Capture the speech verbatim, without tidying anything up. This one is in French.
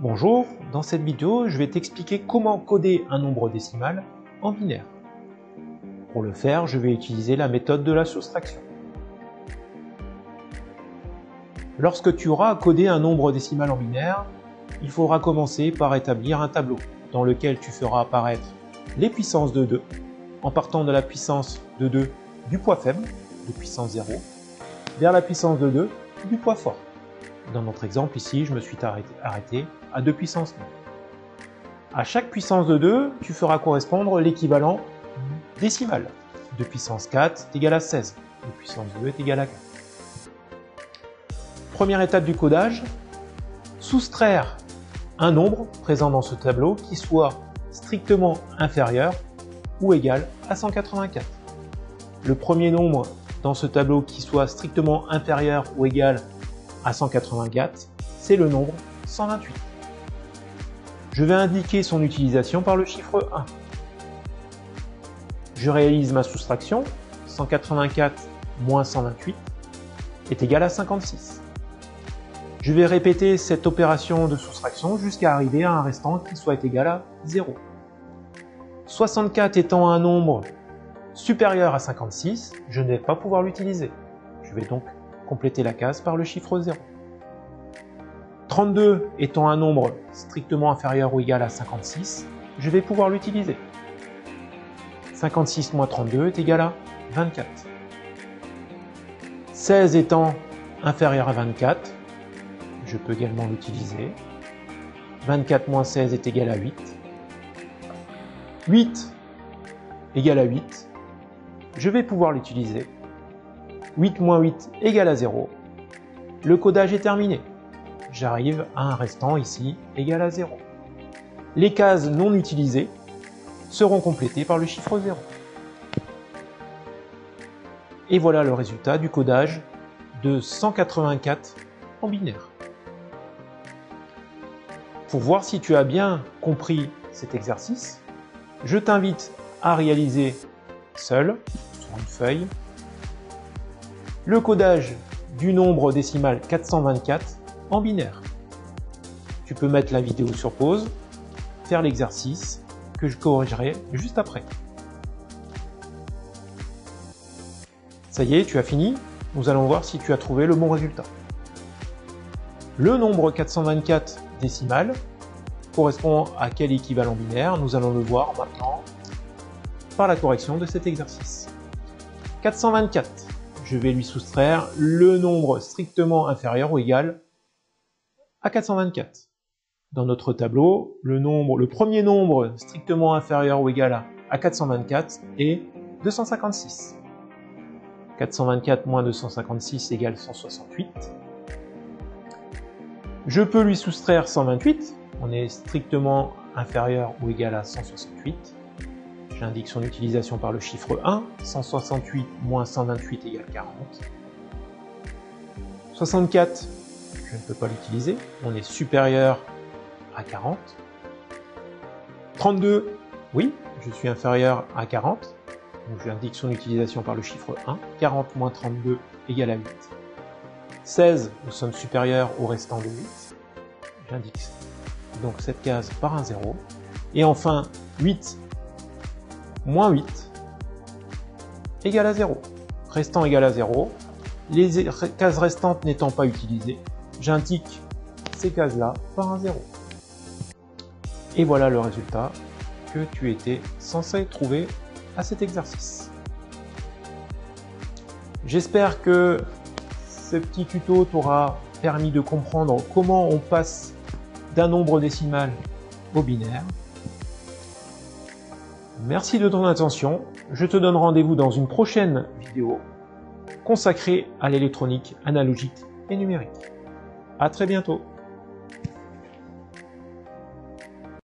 Bonjour, dans cette vidéo, je vais t'expliquer comment coder un nombre décimal en binaire. Pour le faire, je vais utiliser la méthode de la soustraction. Lorsque tu auras codé un nombre décimal en binaire, il faudra commencer par établir un tableau dans lequel tu feras apparaître les puissances de deux, en partant de la puissance de deux du poids faible, de puissance zéro, vers la puissance de deux du poids fort. Dans notre exemple ici, je me suis arrêté, arrêté à deux puissance neuf. À chaque puissance de deux, tu feras correspondre l'équivalent décimal. deux puissance quatre est égal à seize, deux puissance deux est égal à quatre. Première étape du codage, soustraire un nombre présent dans ce tableau qui soit strictement inférieur ou égal à cent quatre-vingt-quatre. Le premier nombre dans ce tableau qui soit strictement inférieur ou égal à cent quatre-vingt-quatre, c'est le nombre cent vingt-huit. Je vais indiquer son utilisation par le chiffre un. Je réalise ma soustraction, cent quatre-vingt-quatre moins cent vingt-huit est égal à cinquante-six. Je vais répéter cette opération de soustraction jusqu'à arriver à un restant qui soit égal à zéro. soixante-quatre étant un nombre supérieur à cinquante-six, je ne vais pas pouvoir l'utiliser. Je vais donc compléter la case par le chiffre zéro. trente-deux étant un nombre strictement inférieur ou égal à cinquante-six, je vais pouvoir l'utiliser. cinquante-six moins trente-deux est égal à vingt-quatre. seize étant inférieur à vingt-quatre, je peux également l'utiliser. vingt-quatre moins seize est égal à huit. huit égal à huit, je vais pouvoir l'utiliser. huit moins huit égale à zéro. Le codage est terminé. J'arrive à un restant ici égal à zéro. Les cases non utilisées seront complétées par le chiffre zéro. Et voilà le résultat du codage de cent quatre-vingt-quatre en binaire. Pour voir si tu as bien compris cet exercice, je t'invite à réaliser seul, sur une feuille, le codage du nombre décimal quatre cent vingt-quatre en binaire. Tu peux mettre la vidéo sur pause, faire l'exercice que je corrigerai juste après. Ça y est, tu as fini. Nous allons voir si tu as trouvé le bon résultat. Le nombre quatre cent vingt-quatre décimal correspond à quel équivalent binaire? Nous allons le voir maintenant par la correction de cet exercice. quatre cent vingt-quatre. Je vais lui soustraire le nombre strictement inférieur ou égal à quatre cent vingt-quatre. Dans notre tableau, le, nombre, le premier nombre strictement inférieur ou égal à quatre cent vingt-quatre est deux cent cinquante-six. quatre cent vingt-quatre moins deux cent cinquante-six égale cent soixante-huit. Je peux lui soustraire cent vingt-huit, on est strictement inférieur ou égal à cent soixante-huit. J'indique son utilisation par le chiffre un, cent soixante-huit moins cent vingt-huit égale quarante. soixante-quatre, je ne peux pas l'utiliser, on est supérieur à quarante. trente-deux, oui, je suis inférieur à quarante, donc j'indique son utilisation par le chiffre un, quarante moins trente-deux égale à huit. seize, nous sommes supérieurs au restant de huit, j'indique donc cette case par un zéro. Et enfin, huit, moins huit égale à zéro. Restant égal à zéro. Les cases restantes n'étant pas utilisées, j'indique ces cases-là par un zéro. Et voilà le résultat que tu étais censé trouver à cet exercice. J'espère que ce petit tuto t'aura permis de comprendre comment on passe d'un nombre décimal au binaire. Merci de ton attention, je te donne rendez-vous dans une prochaine vidéo consacrée à l'électronique analogique et numérique. À très bientôt.